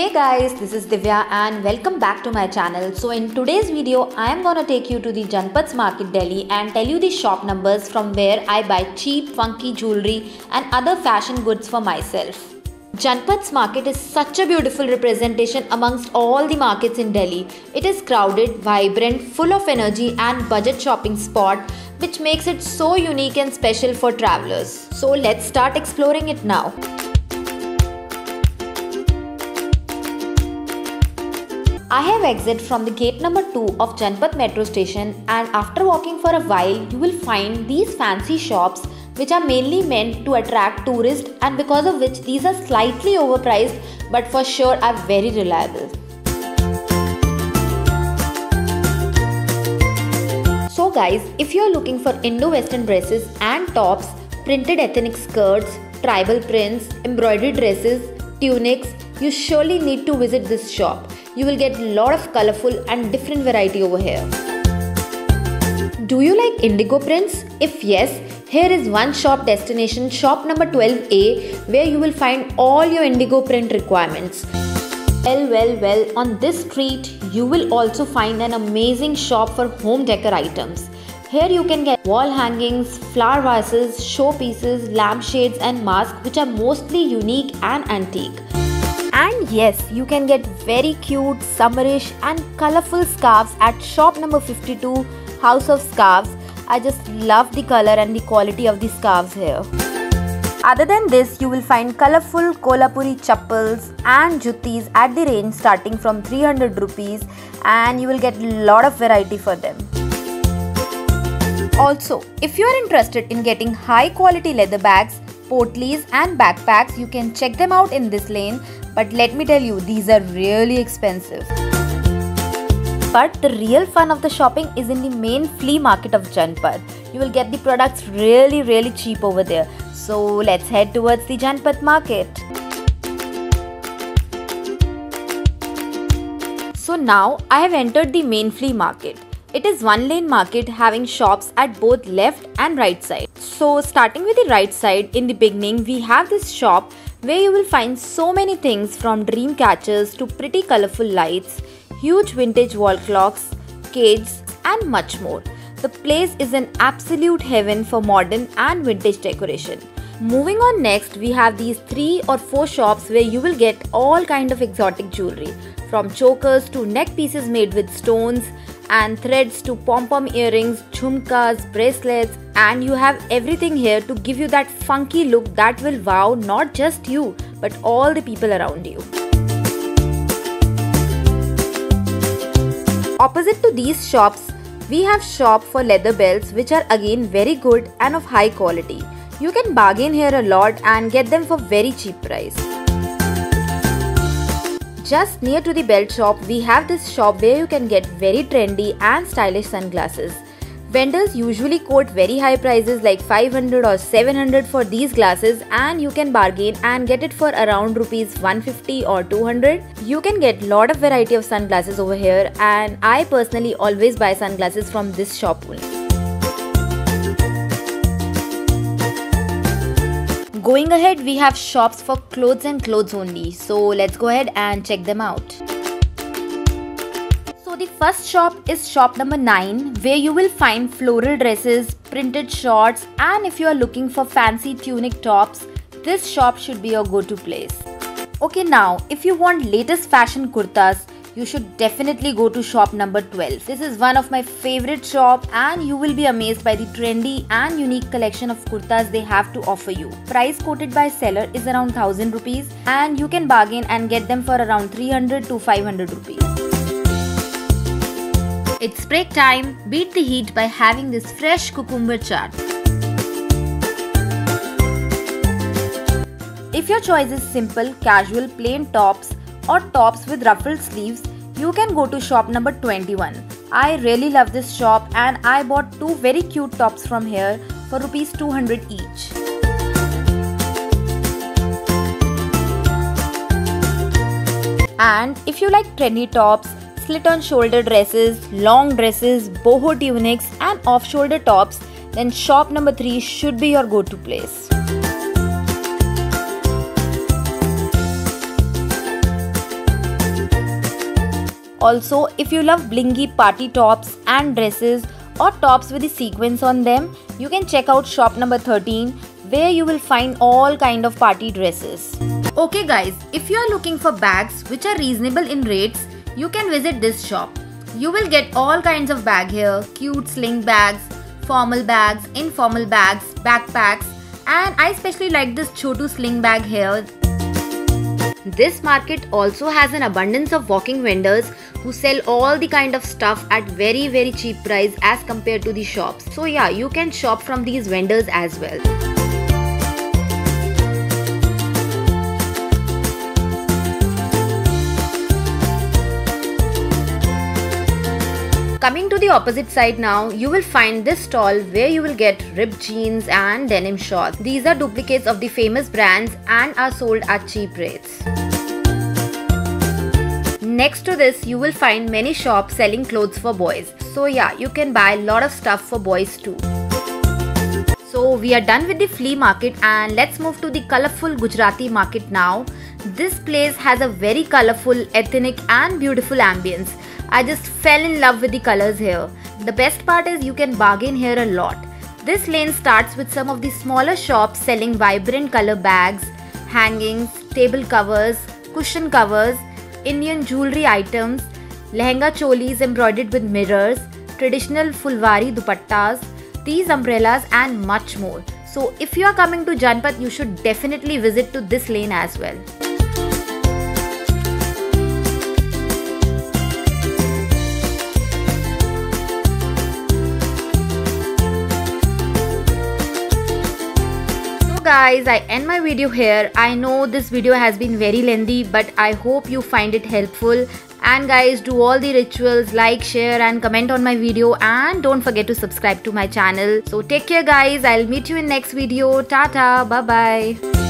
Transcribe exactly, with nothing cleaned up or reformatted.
Hey guys, this is Divya and welcome back to my channel. So in today's video, I am gonna take you to the Janpath Market, Delhi and tell you the shop numbers from where I buy cheap, funky jewellery and other fashion goods for myself. Janpath Market is such a beautiful representation amongst all the markets in Delhi. It is crowded, vibrant, full of energy and budget shopping spot which makes it so unique and special for travelers. So let's start exploring it now. I have exited from the gate number two of Janpath metro station and after walking for a while you will find these fancy shops which are mainly meant to attract tourists and because of which these are slightly overpriced but for sure are very reliable. So guys, if you are looking for Indo-Western dresses and tops, printed ethnic skirts, tribal prints, embroidered dresses, tunics, you surely need to visit this shop. You will get a lot of colorful and different variety over here. Do you like indigo prints? If yes, here is one shop destination, shop number twelve A, where you will find all your indigo print requirements. Well, well, well, on this street, you will also find an amazing shop for home decor items. Here you can get wall hangings, flower vases, showpieces, lampshades and masks which are mostly unique and antique. And yes, you can get very cute, summerish and colorful scarves at shop number fifty-two, House of Scarves. I just love the color and the quality of the scarves here. Other than this, you will find colorful Kolhapuri chappals and juttis at the range starting from three hundred rupees and you will get lot of variety for them. Also, if you are interested in getting high quality leather bags, Portleys and backpacks, you can check them out in this lane, but let me tell you, these are really expensive. But the real fun of the shopping is in the main flea market of Janpath. You will get the products really really cheap over there. So let's head towards the Janpath market. So now I have entered the main flea market. It is one lane market having shops at both left and right side. So starting with the right side, in the beginning we have this shop where you will find so many things from dream catchers to pretty colorful lights, huge vintage wall clocks, cages and much more. The place is an absolute heaven for modern and vintage decoration. Moving on next, we have these three or four shops where you will get all kind of exotic jewelry, from chokers to neck pieces made with stones and threads to pom-pom earrings, jhumkas, bracelets, and you have everything here to give you that funky look that will wow not just you but all the people around you. Opposite to these shops, we have shop for leather belts which are again very good and of high quality. You can bargain here a lot and get them for very cheap price. Just near to the belt shop, we have this shop where you can get very trendy and stylish sunglasses. Vendors usually quote very high prices like five hundred or seven hundred for these glasses and you can bargain and get it for around rupees one fifty or two hundred. You can get lot of variety of sunglasses over here and I personally always buy sunglasses from this shop only. Going ahead, we have shops for clothes and clothes only, so let's go ahead and check them out. So the first shop is shop number nine, where you will find floral dresses, printed shorts and if you are looking for fancy tunic tops, this shop should be your go-to place. Okay, now if you want latest fashion kurtas, you should definitely go to shop number twelve. This is one of my favorite shop and you will be amazed by the trendy and unique collection of kurtas they have to offer you. Price quoted by seller is around one thousand rupees and you can bargain and get them for around three hundred to five hundred rupees. It's break time. Beat the heat by having this fresh cucumber chaat. If your choice is simple, casual, plain tops, or tops with ruffled sleeves, you can go to shop number twenty-one. I really love this shop and I bought two very cute tops from here for rupees two hundred each. And if you like trendy tops, slit-on shoulder dresses, long dresses, boho tunics and off-shoulder tops, then shop number three should be your go-to place. Also, if you love blingy party tops and dresses or tops with the sequins on them, you can check out shop number thirteen where you will find all kind of party dresses. Okay guys, if you are looking for bags which are reasonable in rates, you can visit this shop. You will get all kinds of bag here, cute sling bags, formal bags, informal bags, backpacks, and I especially like this Chotu sling bag here. This market also has an abundance of walking vendors who sell all the kind of stuff at very very cheap price as compared to the shops. So yeah, you can shop from these vendors as well. Coming to the opposite side now, you will find this stall where you will get ripped jeans and denim shorts. These are duplicates of the famous brands and are sold at cheap rates. Next to this, you will find many shops selling clothes for boys. So yeah, you can buy a lot of stuff for boys too. So we are done with the flea market and let's move to the colorful Gujarati market now. This place has a very colorful, ethnic and beautiful ambience. I just fell in love with the colors here. The best part is you can bargain here a lot. This lane starts with some of the smaller shops selling vibrant color bags, hangings, table covers, cushion covers, Indian jewelry items, lehenga cholis embroidered with mirrors, traditional fulwari dupattas, these umbrellas and much more. So if you are coming to Janpath, you should definitely visit to this lane as well. Guys, I end my video here. I know this video has been very lengthy, but I hope you find it helpful. And guys, do all the rituals, like, share and comment on my video, and don't forget to subscribe to my channel. So take care guys, I'll meet you in next video. Tata, bye bye.